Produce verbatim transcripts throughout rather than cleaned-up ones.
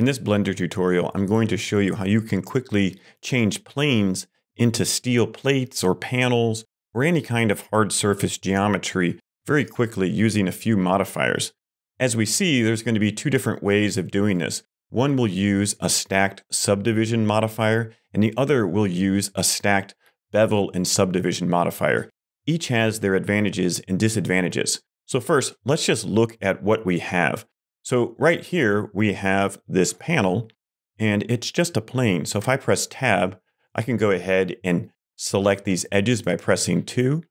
In this Blender tutorial, I'm going to show you how you can quickly change planes into steel plates or panels or any kind of hard surface geometry very quickly using a few modifiers. As we see, there's going to be two different ways of doing this. One will use a stacked subdivision modifier, and the other will use a stacked bevel and subdivision modifier. Each has their advantages and disadvantages. So first, let's just look at what we have. So right here, we have this panel, and it's just a plane. So if I press Tab, I can go ahead and select these edges by pressing two.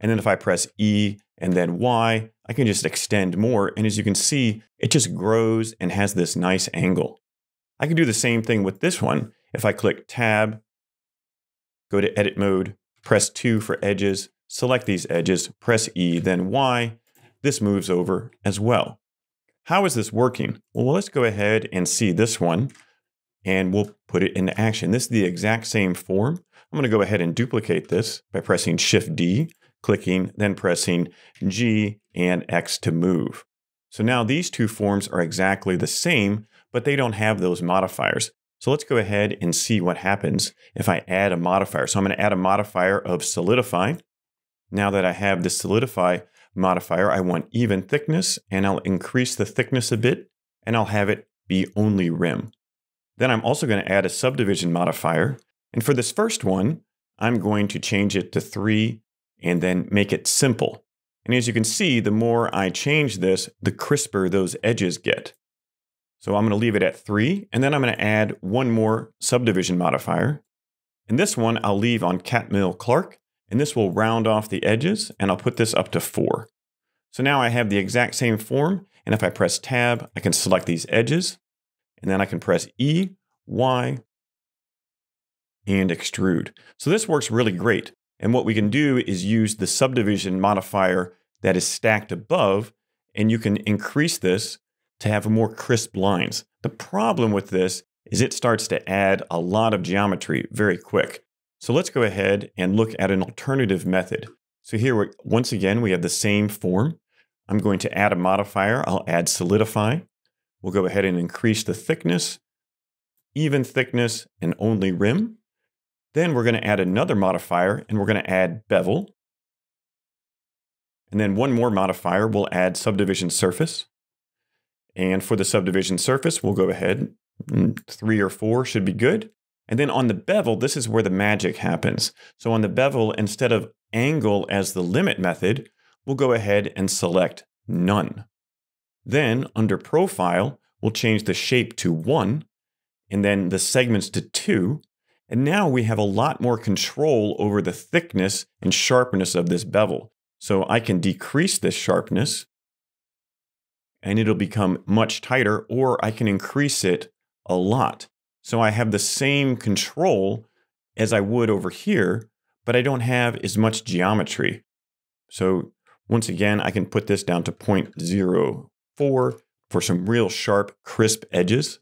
And then if I press E and then Y, I can just extend more. And as you can see, it just grows and has this nice angle. I can do the same thing with this one. If I click Tab, go to Edit Mode, press two for edges, select these edges, press E, then Y, this moves over as well. How is this working? Well, let's go ahead and see this one, and we'll put it into action. This is the exact same form. I'm going to go ahead and duplicate this by pressing Shift D, clicking, then pressing G and X to move. So now these two forms are exactly the same, but they don't have those modifiers. So let's go ahead and see what happens if I add a modifier. So I'm going to add a modifier of Solidify. Now that I have the Solidify modifier, I want even thickness, and I'll increase the thickness a bit, and I'll have it be only rim. Then I'm also going to add a subdivision modifier. And for this first one, I'm going to change it to three and then make it simple. And as you can see, the more I change this, the crisper those edges get. So I'm going to leave it at three, and then I'm going to add one more subdivision modifier. And this one I'll leave on Catmull-Clark, and this will round off the edges, and I'll put this up to four. So now I have the exact same form, and if I press Tab, I can select these edges. And then I can press E, Y, and extrude. So this works really great. And what we can do is use the subdivision modifier that is stacked above, and you can increase this to have more crisp lines. The problem with this is it starts to add a lot of geometry very quick. So let's go ahead and look at an alternative method. So here, once again, we have the same form. I'm going to add a modifier. I'll add Solidify. We'll go ahead and increase the thickness, even thickness, and only rim. Then we're going to add another modifier, and we're going to add bevel. And then one more modifier, we'll add subdivision surface. And for the subdivision surface, we'll go ahead, three or four should be good. And then on the bevel, this is where the magic happens. So on the bevel, instead of angle as the limit method, we'll go ahead and select none. Then under Profile, we'll change the shape to one, and then the segments to two. And now we have a lot more control over the thickness and sharpness of this bevel. So I can decrease this sharpness, and it'll become much tighter, or I can increase it a lot. So I have the same control as I would over here, but I don't have as much geometry. So once again, I can put this down to zero point zero. Four for some real sharp, crisp edges.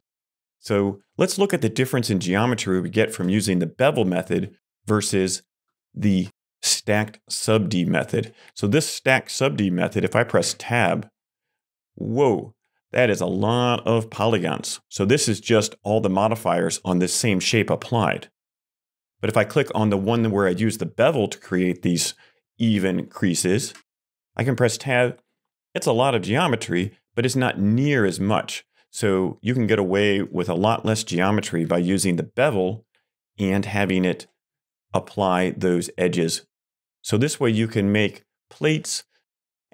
So let's look at the difference in geometry we get from using the bevel method versus the stacked sub-D method. So this stacked sub-D method, if I press Tab, whoa, that is a lot of polygons. So this is just all the modifiers on this same shape applied. But if I click on the one where I use the bevel to create these even creases, I can press Tab. It's a lot of geometry, but it's not near as much. So you can get away with a lot less geometry by using the bevel and having it apply those edges. So this way you can make plates,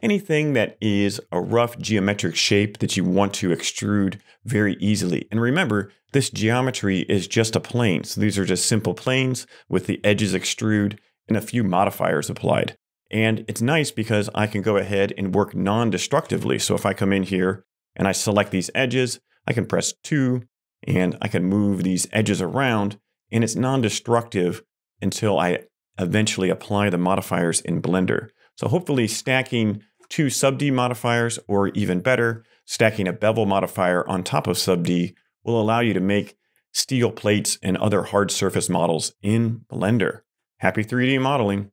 anything that is a rough geometric shape that you want to extrude very easily. And remember, this geometry is just a plane. So these are just simple planes with the edges extrude and a few modifiers applied. And it's nice because I can go ahead and work non-destructively. So if I come in here and I select these edges, I can press two and I can move these edges around, and it's non-destructive until I eventually apply the modifiers in Blender. So hopefully stacking two sub-D modifiers, or even better, stacking a bevel modifier on top of sub-D, will allow you to make steel plates and other hard surface models in Blender. Happy three D modeling.